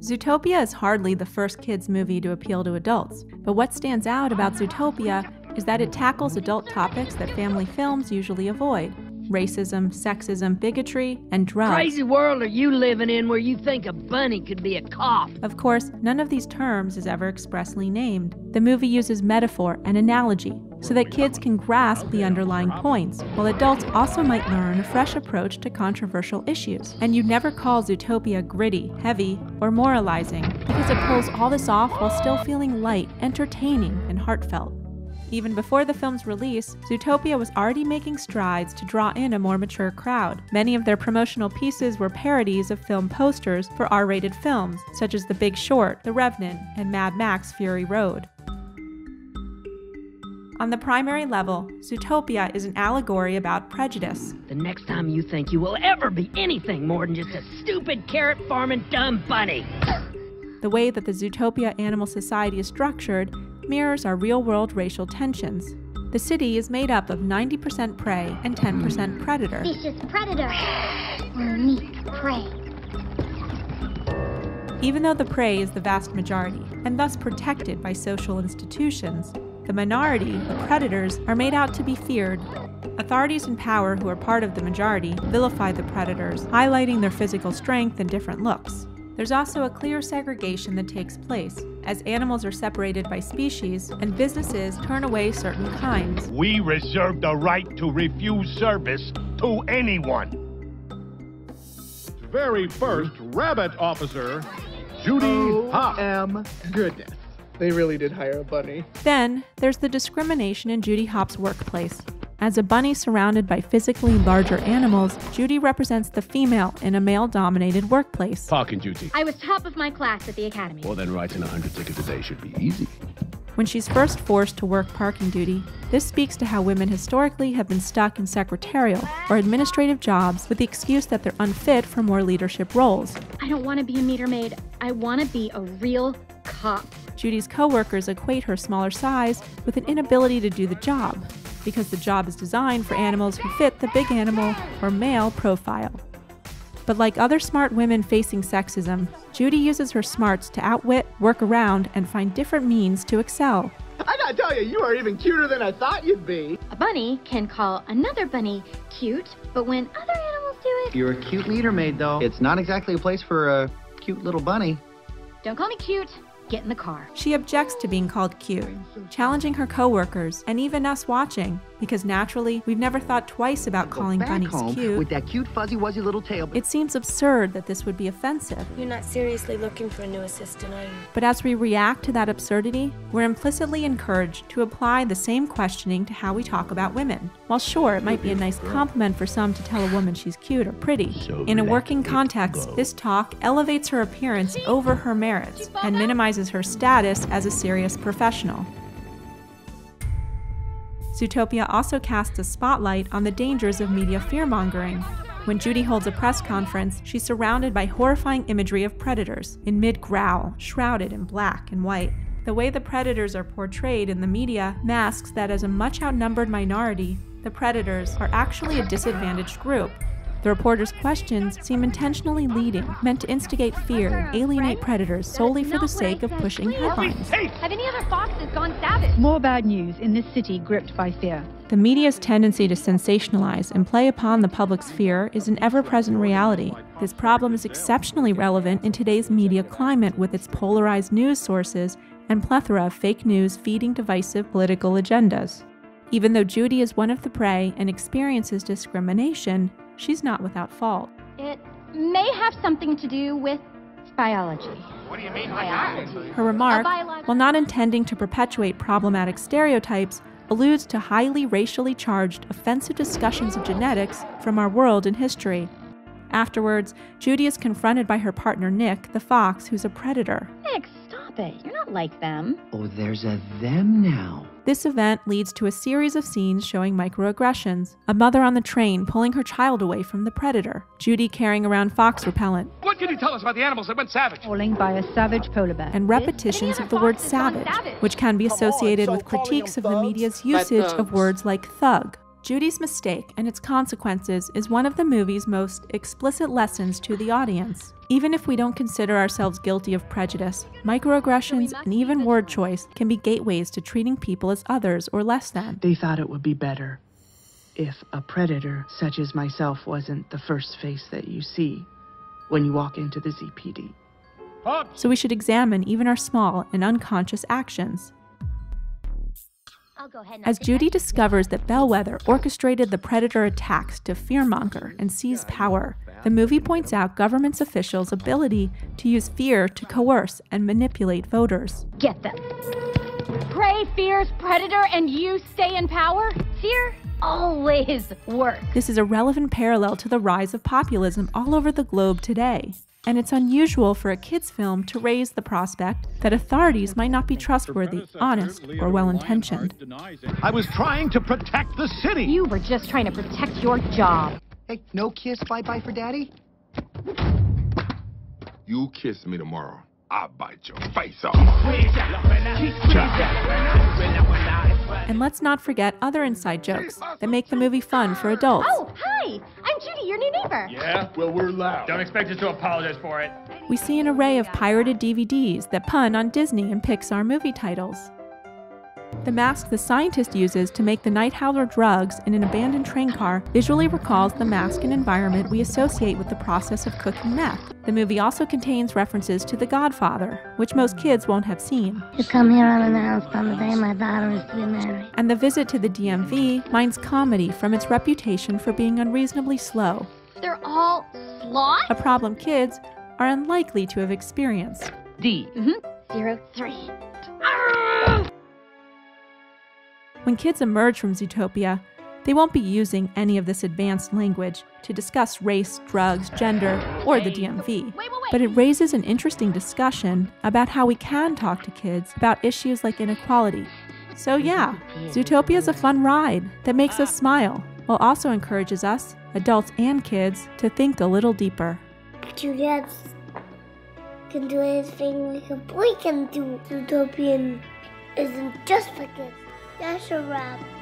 Zootopia is hardly the first kids' movie to appeal to adults, but what stands out about Zootopia is that it tackles adult topics that family films usually avoid: racism, sexism, bigotry, and drugs. Crazy world are you living in where you think a bunny could be a cop? Of course, none of these terms is ever expressly named. The movie uses metaphor and analogy so that kids can grasp the underlying points, while adults also might learn a fresh approach to controversial issues. And you'd never call Zootopia gritty, heavy, or moralizing, because it pulls all this off while still feeling light, entertaining, and heartfelt. Even before the film's release, Zootopia was already making strides to draw in a more mature crowd. Many of their promotional pieces were parodies of film posters for R-rated films, such as The Big Short, The Revenant, and Mad Max: Fury Road. On the primary level, Zootopia is an allegory about prejudice. The next time you think you will ever be anything more than just a stupid carrot-farming dumb bunny. The way that the Zootopia Animal Society is structured mirrors our real-world racial tensions. The city is made up of 90% prey and 10% predator. Vicious predator will meet prey. Even though the prey is the vast majority, and thus protected by social institutions, the minority, the predators, are made out to be feared. Authorities in power who are part of the majority vilify the predators, highlighting their physical strength and different looks. There's also a clear segregation that takes place, as animals are separated by species and businesses turn away certain kinds. We reserve the right to refuse service to anyone. Very first rabbit officer, Judy Hopps. Goodness. They really did hire a bunny. Then, there's the discrimination in Judy Hopps' workplace. As a bunny surrounded by physically larger animals, Judy represents the female in a male-dominated workplace. Parking duty. I was top of my class at the academy. Well, then writing 100 tickets a day should be easy. When she's first forced to work parking duty, this speaks to how women historically have been stuck in secretarial or administrative jobs with the excuse that they're unfit for more leadership roles. I don't want to be a meter maid. I want to be a real cop. Judy's co-workers equate her smaller size with an inability to do the job, because the job is designed for animals who fit the big animal or male profile. But like other smart women facing sexism, Judy uses her smarts to outwit, work around, and find different means to excel. I gotta tell you, you are even cuter than I thought you'd be. A bunny can call another bunny cute, but when other animals do it... You're a cute meter maid, though. It's not exactly a place for a cute little bunny. Don't call me cute. Get in the car. She objects to being called cute, challenging her co-workers and even us watching, because naturally we've never thought twice about calling bunnies cute. With that cute fuzzy wuzzy little tail. It seems absurd that this would be offensive. You're not seriously looking for a new assistant, are you? But as we react to that absurdity, we're implicitly encouraged to apply the same questioning to how we talk about women. While sure, it might be a nice compliment for some to tell a woman she's cute or pretty, in a working context, this talk elevates her appearance over her merits and minimizes her status as a serious professional. Zootopia also casts a spotlight on the dangers of media fearmongering. When Judy holds a press conference, she's surrounded by horrifying imagery of predators in mid-growl, shrouded in black and white. The way the predators are portrayed in the media masks that as a much outnumbered minority, the predators are actually a disadvantaged group. The reporter's questions seem intentionally leading, meant to instigate fear and alienate predators solely for the sake of pushing headlines. Have any other foxes gone savage? More bad news in this city gripped by fear. The media's tendency to sensationalize and play upon the public's fear is an ever-present reality. This problem is exceptionally relevant in today's media climate with its polarized news sources and plethora of fake news feeding divisive political agendas. Even though Judy is one of the prey and experiences discrimination, she's not without fault. It may have something to do with biology. What do you mean by that? Her remark, while not intending to perpetuate problematic stereotypes, alludes to highly racially charged, offensive discussions of genetics from our world and history. Afterwards, Judy is confronted by her partner Nick, the fox, who's a predator. Nick, stop it. You're not like them. Oh, there's a them now. This event leads to a series of scenes showing microaggressions. A mother on the train pulling her child away from the predator. Judy carrying around fox repellent. What can you tell us about the animals that went savage? Calling by a savage polar bear. And repetitions of the word savage, which can be associated with critiques of the media's usage of words like thug, Judy's mistake and its consequences is one of the movie's most explicit lessons to the audience. Even if we don't consider ourselves guilty of prejudice, microaggressions and even word choice can be gateways to treating people as others or less than. They thought it would be better if a predator such as myself wasn't the first face that you see when you walk into the ZPD. So we should examine even our small and unconscious actions. As Judy discovers that Bellwether orchestrated the predator attacks to fearmonger and seize power, the movie points out government officials' ability to use fear to coerce and manipulate voters. Get them. Prey fears predator and you stay in power? Fear always works. This is a relevant parallel to the rise of populism all over the globe today. And it's unusual for a kids' film to raise the prospect that authorities might not be trustworthy, honest, or well-intentioned. I was trying to protect the city! You were just trying to protect your job. Hey, no kiss, bye-bye for daddy? You kiss me tomorrow, I'll bite your face off. And let's not forget other inside jokes that make the movie fun for adults. Oh, hi! I'm Judy, your new neighbor. Yeah, well, we're loud. Don't expect us to apologize for it. We see an array of pirated DVDs that pun on Disney and Pixar movie titles. The mask the scientist uses to make the night howler drugs in an abandoned train car visually recalls the mask and environment we associate with the process of cooking meth. The movie also contains references to The Godfather, which most kids won't have seen. You come here, I'm in the house on the day my daughter is to be married. And the visit to the DMV mines comedy from its reputation for being unreasonably slow. They're all sloth? A problem kids are unlikely to have experienced. D. 03. When kids emerge from Zootopia, they won't be using any of this advanced language to discuss race, drugs, gender, or the DMV. But it raises an interesting discussion about how we can talk to kids about issues like inequality. So yeah, Zootopia is a fun ride that makes us smile, while also encourages us, adults and kids, to think a little deeper. Two dads can do anything like a boy can do. Zootopian isn't just for kids. That's a wrap.